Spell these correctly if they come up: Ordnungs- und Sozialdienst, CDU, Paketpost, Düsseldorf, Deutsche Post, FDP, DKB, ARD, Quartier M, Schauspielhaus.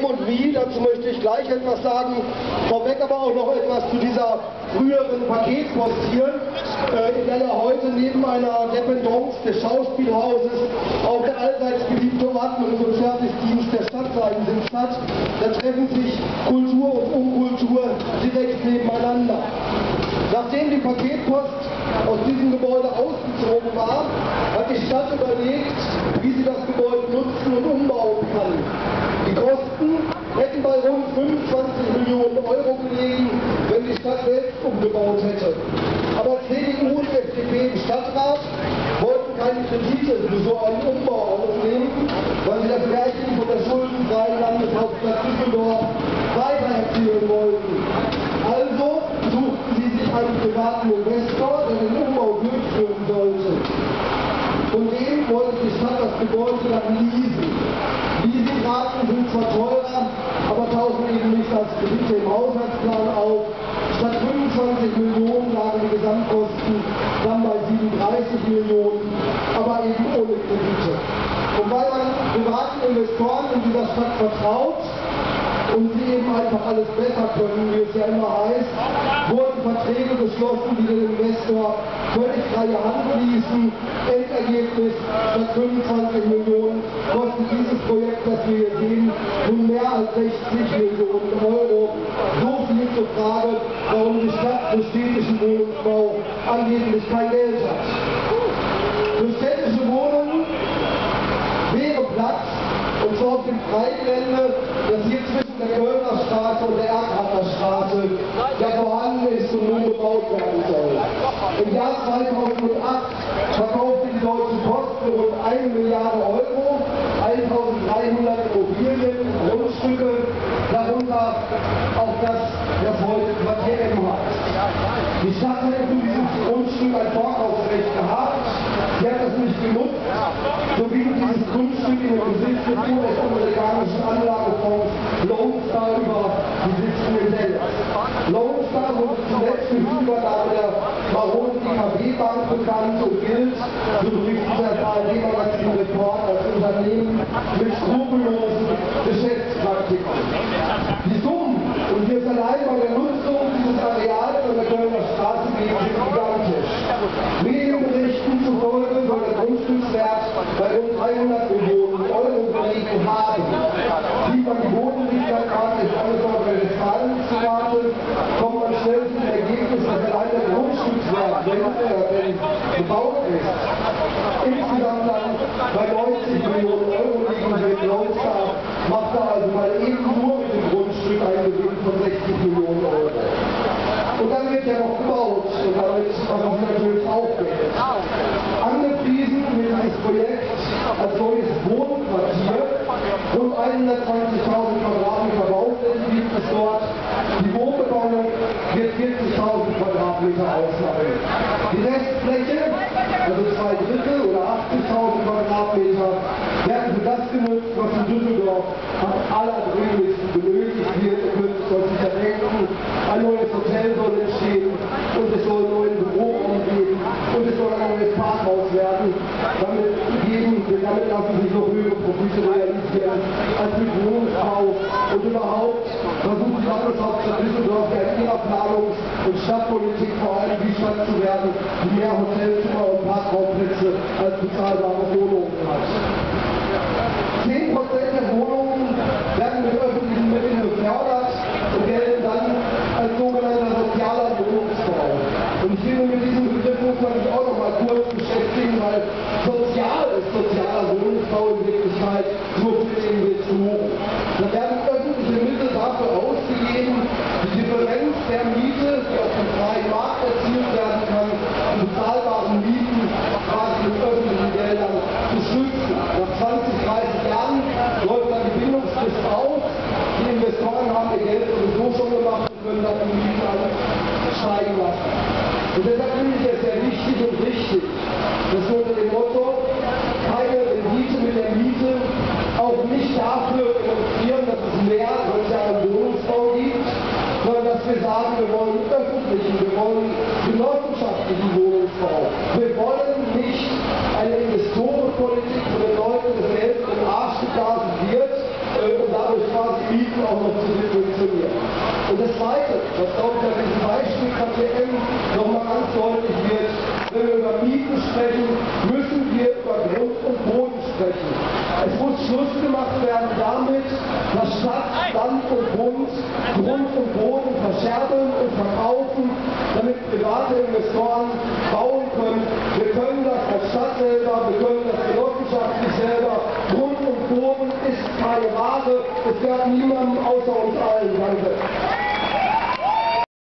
wem und wie, dazu möchte ich gleich etwas sagen, vorweg aber auch noch etwas zu dieser früheren Paketpost hier, in der ja heute neben einer Dependance des Schauspielhauses auch der allseits beliebte Ordnungs- und Sozialdienst der Stadt sein Sitz hat. Da treffen sich Kultur und Unkultur direkt nebeneinander. Nachdem die Paketpost aus diesem Gebäude ausgezogen war, hat die Stadt überlegt, wie sie das Gebäude nutzen und umbauen kann. Die Kosten hätten bei rund 25 Millionen Euro gelegen, wenn die Stadt selbst umgebaut hätte. Aber CDU und FDP im Stadtrat wollten keine Kredite für so einen Umbau aufnehmen, weil sie das Märchen von der schuldenfreien Landeshauptstadt Düsseldorf weiter erzählen wollten. Also suchten sie sich einen privaten Investor, der den Umbau durchführen sollte. Von dem wollte die Stadt das Gebäude dann leasen. Leasingraten sind zwar teurer, aber tauchen eben nicht als Kredite im Haushaltsplan auf. Statt 25 Millionen lagen die Gesamtkosten dann bei 37 Millionen, aber eben ohne Kredite. Und weil man privaten Investoren in dieser Stadt vertraut und sie eben einfach alles besser können, wie es ja immer heißt, wurden Verträge geschlossen, die den Investor völlig freie Hand ließen. Endergebnis: statt 25 Millionen kostet dieses Projekt, das wir hier sehen, nun mehr als 60 Millionen Euro. So viel zur Frage, warum die Stadt für städtischen Wohnungsbau angeblich kein Geld hat. Für städtische Wohnungen wäre Platz, und zwar auf dem Freigelände, das hier zwischen der Kölner Straße und der Erkrater Straße ja vorhanden ist und nun gebaut werden soll. Im Jahr 2008 verkaufte die Deutsche Post für rund 1 Milliarde Euro 1300 Immobilien, Grundstücke, darunter auch das heute Quartier M heißt. Die Stadt hätte für dieses Grundstück ein Vorkaufsrecht gehabt, sie hat das nicht genutzt, so wie dieses Grundstück in der Besitz des US-amerikanischen Anlagefonds Lone Star über die Sitzung selbst. Lone Star wurde zuletzt durch die Übernahme der Baron DKB Bank bekannt und gilt, so berichtet das ARD-Magazin-Report, als Unternehmen mit skrupellosen Geschäftspraktiken. Die Summen, und jetzt allein bei der Nutzung dieses Areals an der Kölner Straße geht, sind gigantisch. Medienberichten zufolge soll der Grundstückswert bei rund 300 Millionen Euro gelegen haben. Sieht man die Bodenrichterkarte des Landesverwaltungsrates, kommt man schnell zum Ergebnis, dass allein der Grundstückswert, wenn gebaut ist, insgesamt dann bei 90 Millionen Euro liegen wird. Macht da also mal eben nur mit dem Grundstück einen Gewinn von 60 Millionen Euro. Und dann wird ja noch gebaut, und damit machen wir natürlich auch Geld. Angepriesen wird dieses Projekt als neues Wohnquartier. Rund 120.000 Quadratmeter Baufläche gibt es dort. Die Wohnbebauung wird 40.000 Quadratmeter ausmachen. Die Restfläche, also 2/3 oder 80.000 Quadratmeter, werden für das genutzt, was in Düsseldorf am allerdringlichsten benötigt wird. Ihr könnt es euch sicher denken, ein neues Hotel soll entstehen und es soll einen neuen Büroraum geben und es soll ein neues Parkhaus werden. Damit lassen sich noch höhere Profite realisieren als mit Wohnungsbau. Und überhaupt versucht die Landeshauptstadt Düsseldorf in ihrer Planungs- und Stadtpolitik vor allem die Stadt zu werden, die mehr Hotelzimmer und Parkraumplätze als bezahlbare Wohnungen hat. 10% der Wohnungen werden mit öffentlichen Mitteln gefördert und gelten dann als sogenannter sozialer Wohnungsbau. Und ich finde, mit diesem Begriff muss man sich auch noch mal kurz beschäftigen, weil sozialer Wohnungsbau in Wirklichkeit nur für den Betrug. Da werden öffentliche Mittel dafür ausgegeben, die Differenz der Miete, die auf dem freien Markt erzielt werden kann, an bezahlbaren Mieten quasi mit öffentlichen Geldern zu stützen. Nach 20, 30 Jahren läuft dann die Bindungsfrist aus. Die Investoren haben ihr Geld sowieso schon gemacht und können dann die Mieten steigen lassen. Und deshalb finde ich es sehr wichtig und richtig, dass wir unter dem Motto auch nicht dafür demonstrieren, dass es mehr sozialen Wohnungsbau gibt, sondern dass wir sagen, wir wollen öffentlichen, wir wollen genossenschaftlichen Wohnungsbau. Wir wollen nicht eine Investorenpolitik, wo den Leuten das Geld im Arsch geblasen wird und dadurch quasi Gebieten auch noch zu subventionieren. Und das Zweite, was glaube ich an diesem Beispiel Quartier M nochmal ganz deutlich wird, wenn wir über Mieten sprechen, müssen wir über Grund und Boden sprechen. Es muss Schluss gemacht werden damit, dass Stadt, Land und Bund Grund und Boden verscherbeln und verkaufen, damit private Investoren bauen können. Wir können das als Stadt selber, wir können das genossenschaftlich selber. Grund und Boden ist keine Ware, es gehört niemandem außer uns allen. Danke.